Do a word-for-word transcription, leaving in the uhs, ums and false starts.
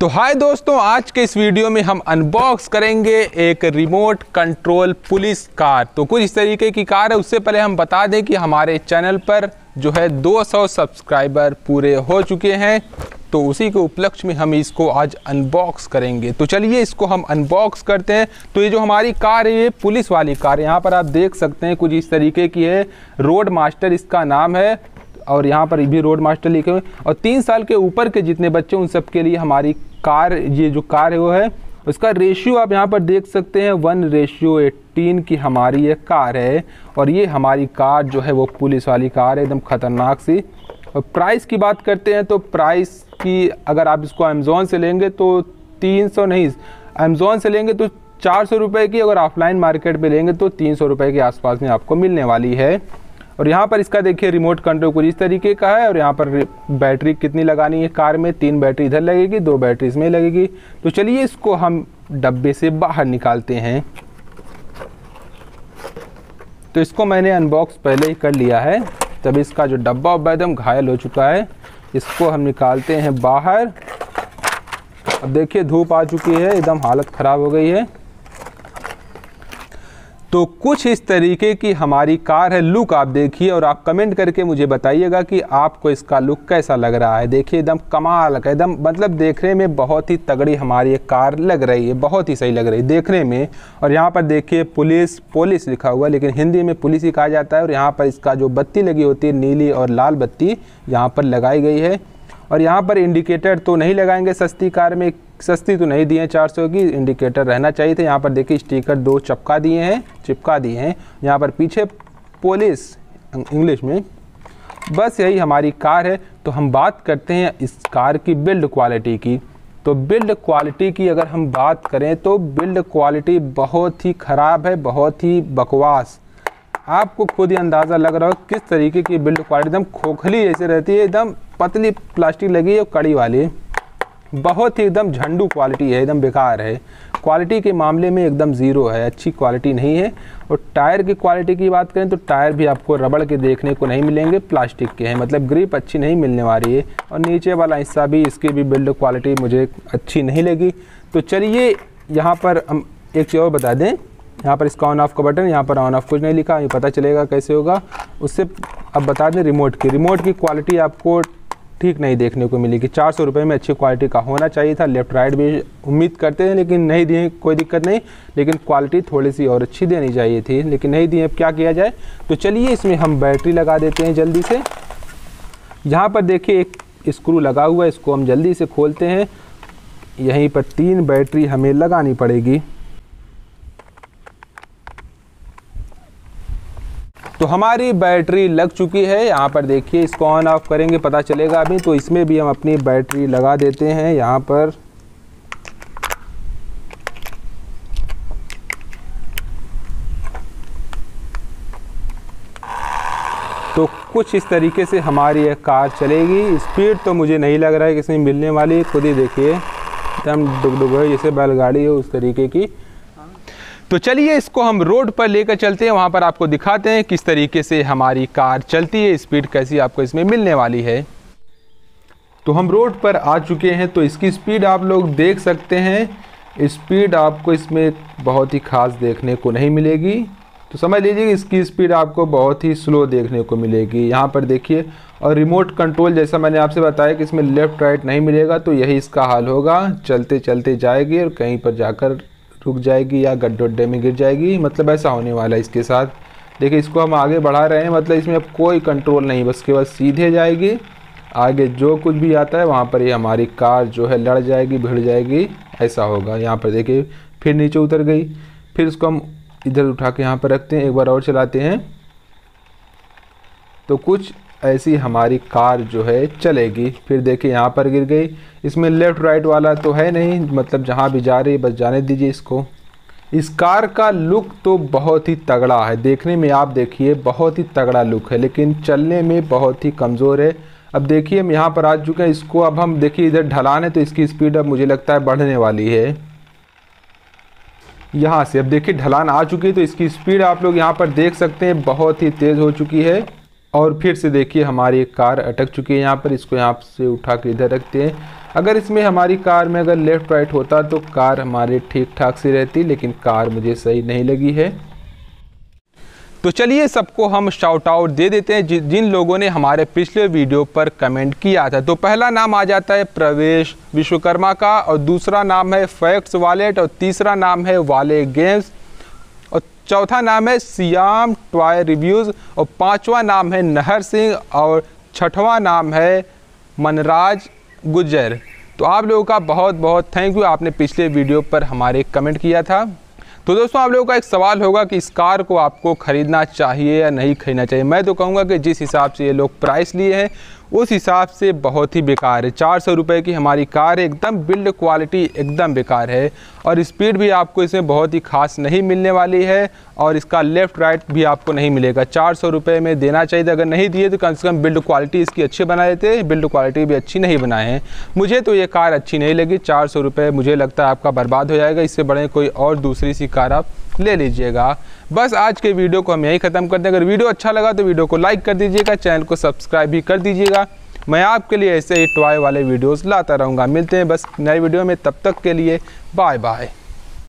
तो हाय दोस्तों, आज के इस वीडियो में हम अनबॉक्स करेंगे एक रिमोट कंट्रोल पुलिस कार। तो कुछ इस तरीके की कार है। उससे पहले हम बता दें कि हमारे चैनल पर जो है दो सौ सब्सक्राइबर पूरे हो चुके हैं, तो उसी के उपलक्ष्य में हम इसको आज अनबॉक्स करेंगे। तो चलिए इसको हम अनबॉक्स करते हैं। तो ये जो हमारी कार है ये पुलिस वाली कार है। यहाँ पर आप देख सकते हैं कुछ इस तरीके की है, रोड मास्टर इसका नाम है और यहाँ पर भी रोड मास्टर लिखे हुए। और तीन साल के ऊपर के जितने बच्चे उन सब के लिए हमारी कार, ये जो कार है वो है। उसका रेशियो आप यहाँ पर देख सकते हैं वन रेशियो एट्टीन की हमारी ये कार है। और ये हमारी कार जो है वो पुलिस वाली कार है, एकदम ख़तरनाक सी। और प्राइस की बात करते हैं तो प्राइस की अगर आप इसको अमेज़ोन से लेंगे तो तीन सौ नहीं अमेज़ोन से लेंगे तो चार सौ रुपये की, अगर ऑफलाइन मार्केट में लेंगे तो तीन सौ रुपये के आसपास में आपको मिलने वाली है। और यहाँ पर इसका देखिए रिमोट कंट्रोल कुछ इस तरीके का है। और यहाँ पर बैटरी कितनी लगानी है कार में, तीन बैटरी इधर लगेगी, दो बैटरी इसमें लगेगी। तो चलिए इसको हम डब्बे से बाहर निकालते हैं। तो इसको मैंने अनबॉक्स पहले ही कर लिया है, तब इसका जो डब्बा एकदम घायल हो चुका है। इसको हम निकालते हैं बाहर। अब देखिए धूप आ चुकी है, एकदम हालत ख़राब हो गई है। तो कुछ इस तरीके की हमारी कार है। लुक आप देखिए और आप कमेंट करके मुझे बताइएगा कि आपको इसका लुक कैसा लग रहा है। देखिए एकदम कमाल का, एकदम मतलब देखने में बहुत ही तगड़ी हमारी ये कार लग रही है, बहुत ही सही लग रही है देखने में। और यहाँ पर देखिए पुलिस पुलिस लिखा हुआ, लेकिन हिंदी में पुलिस ही कहा जाता है। और यहाँ पर इसका जो बत्ती लगी होती है, नीली और लाल बत्ती यहाँ पर लगाई गई है। और यहाँ पर इंडिकेटर तो नहीं लगाएंगे, सस्ती कार में सस्ती तो नहीं दिए हैं, चार सौ की इंडिकेटर रहना चाहिए था। यहाँ पर देखिए स्टिकर दो चिपका दिए हैं चिपका दिए हैं यहाँ पर पीछे पुलिस इंग्लिश में। बस यही हमारी कार है। तो हम बात करते हैं इस कार की बिल्ड क्वालिटी की। तो बिल्ड क्वालिटी की अगर हम बात करें तो बिल्ड क्वालिटी बहुत ही ख़राब है, बहुत ही बकवास। आपको खुद ही अंदाज़ा लग रहा हो किस तरीके की बिल्ड क्वालिटी, एकदम खोखली जैसे रहती है, एकदम पतली प्लास्टिक लगी है और कड़ी वाली, बहुत ही एकदम झंडू क्वालिटी है, एकदम बेकार है। क्वालिटी के मामले में एकदम ज़ीरो है, अच्छी क्वालिटी नहीं है। और टायर की क्वालिटी की बात करें तो टायर भी आपको रबड़ के देखने को नहीं मिलेंगे, प्लास्टिक के हैं, मतलब ग्रिप अच्छी नहीं मिलने वाली है। और नीचे वाला हिस्सा भी, इसकी भी बिल्ड क्वालिटी मुझे अच्छी नहीं लगी। तो चलिए यहाँ पर हम एक चीज़ और बता दें, यहाँ पर इसका ऑन ऑफ़ का बटन, यहाँ पर ऑन ऑफ़ कुछ नहीं लिखा, ये पता चलेगा कैसे होगा उससे। अब बता दें रिमोट की रिमोट की क्वालिटी आपको ठीक नहीं देखने को मिलेगी। चार सौ रुपये में अच्छी क्वालिटी का होना चाहिए था। लेफ़्ट राइट भी उम्मीद करते हैं लेकिन नहीं दिए, कोई दिक्कत नहीं, लेकिन क्वालिटी थोड़ी सी और अच्छी देनी चाहिए थी, लेकिन नहीं दिए। अब क्या किया जाए। तो चलिए इसमें हम बैटरी लगा देते हैं जल्दी से। यहाँ पर देखिए एक स्क्रू लगा हुआ है, इसको हम जल्दी से खोलते हैं। यहीं पर तीन बैटरी हमें लगानी पड़ेगी। तो हमारी बैटरी लग चुकी है। यहाँ पर देखिए इसको ऑन ऑफ़ करेंगे पता चलेगा अभी। तो इसमें भी हम अपनी बैटरी लगा देते हैं। यहाँ पर तो कुछ इस तरीके से हमारी यह कार चलेगी। स्पीड तो मुझे नहीं लग रहा है कि इसमें मिलने वाली है, खुद ही देखिए एकदम डुगडुग है, जैसे बैलगाड़ी हो उस तरीके की। तो चलिए इसको हम रोड पर लेकर चलते हैं, वहाँ पर आपको दिखाते हैं किस तरीके से हमारी कार चलती है, स्पीड कैसी आपको इसमें मिलने वाली है। तो हम रोड पर आ चुके हैं। तो इसकी स्पीड आप लोग देख सकते हैं, स्पीड आपको इसमें बहुत ही ख़ास देखने को नहीं मिलेगी। तो समझ लीजिए कि इसकी स्पीड आपको बहुत ही स्लो देखने को मिलेगी। यहाँ पर देखिए, और रिमोट कंट्रोल जैसा मैंने आपसे बताया कि इसमें लेफ़्ट राइट नहीं मिलेगा, तो यही इसका हाल होगा। चलते चलते जाएगी और कहीं पर जाकर रुक जाएगी या गड्ढे में गिर जाएगी, मतलब ऐसा होने वाला है इसके साथ। देखिए इसको हम आगे बढ़ा रहे हैं, मतलब इसमें अब कोई कंट्रोल नहीं, बस केवल सीधे जाएगी। आगे जो कुछ भी आता है वहाँ पर ये हमारी कार जो है लड़ जाएगी, भिड़ जाएगी, ऐसा होगा। यहाँ पर देखिए फिर नीचे उतर गई। फिर इसको हम इधर उठा के यहाँ पर रखते हैं, एक बार और चलाते हैं। तो कुछ ऐसी हमारी कार जो है चलेगी। फिर देखिए यहाँ पर गिर गई। इसमें लेफ़्ट राइट वाला तो है नहीं, मतलब जहाँ भी जा रही है बस जाने दीजिए इसको। इस कार का लुक तो बहुत ही तगड़ा है, देखने में आप देखिए बहुत ही तगड़ा लुक है, लेकिन चलने में बहुत ही कमज़ोर है। अब देखिए हम यहाँ पर आ चुके हैं। इसको अब हम देखिए इधर ढलान है, तो इसकी स्पीड अब मुझे लगता है बढ़ने वाली है। यहाँ से अब देखिए ढलान आ चुकी है, तो इसकी स्पीड आप लोग यहाँ पर देख सकते हैं बहुत ही तेज़ हो चुकी है। और फिर से देखिए हमारी कार अटक चुकी है यहाँ पर। इसको यहाँ से उठा के इधर रखते हैं। अगर इसमें हमारी कार में अगर लेफ़्ट राइट होता तो कार हमारी ठीक ठाक सी रहती, लेकिन कार मुझे सही नहीं लगी है। तो चलिए सबको हम शाउट आउट दे देते हैं जि, जिन लोगों ने हमारे पिछले वीडियो पर कमेंट किया था। तो पहला नाम आ जाता है प्रवेश विश्वकर्मा का, और दूसरा नाम है फैक्ट्स वालेट, और तीसरा नाम है वाले गेम्स, और चौथा नाम है सियाम टॉय रिव्यूज़, और पांचवा नाम है नहर सिंह, और छठवां नाम है मनराज गुजर। तो आप लोगों का बहुत बहुत थैंक यू, आपने पिछले वीडियो पर हमारे कमेंट किया था। तो दोस्तों आप लोगों का एक सवाल होगा कि इस कार को आपको ख़रीदना चाहिए या नहीं ख़रीदना चाहिए। मैं तो कहूँगा कि जिस हिसाब से ये लोग प्राइस लिए हैं उस हिसाब से बहुत ही बेकार है। चार सौ रुपये की हमारी कार है, एकदम बिल्ड क्वालिटी एकदम बेकार है, और स्पीड भी आपको इसमें बहुत ही खास नहीं मिलने वाली है, और इसका लेफ़्ट राइट भी आपको नहीं मिलेगा। चार सौ रुपये में देना चाहिए था, अगर नहीं दिए तो कम से कम बिल्ड क्वालिटी इसकी अच्छी बनाए थे, बिल्ड क्वालिटी भी अच्छी नहीं बनाए हैं। मुझे तो ये कार अच्छी नहीं लगी। चार सौ रुपये मुझे लगता है आपका बर्बाद हो जाएगा, इससे बड़े कोई और दूसरी सी कार आप ले लीजिएगा। बस आज के वीडियो को हम यहीं ख़त्म करते हैं। अगर वीडियो अच्छा लगा तो वीडियो को लाइक कर दीजिएगा, चैनल को सब्सक्राइब भी कर दीजिएगा। मैं आपके लिए ऐसे ही टॉय वाले वीडियोस लाता रहूँगा। मिलते हैं बस नए वीडियो में, तब तक के लिए बाय बाय।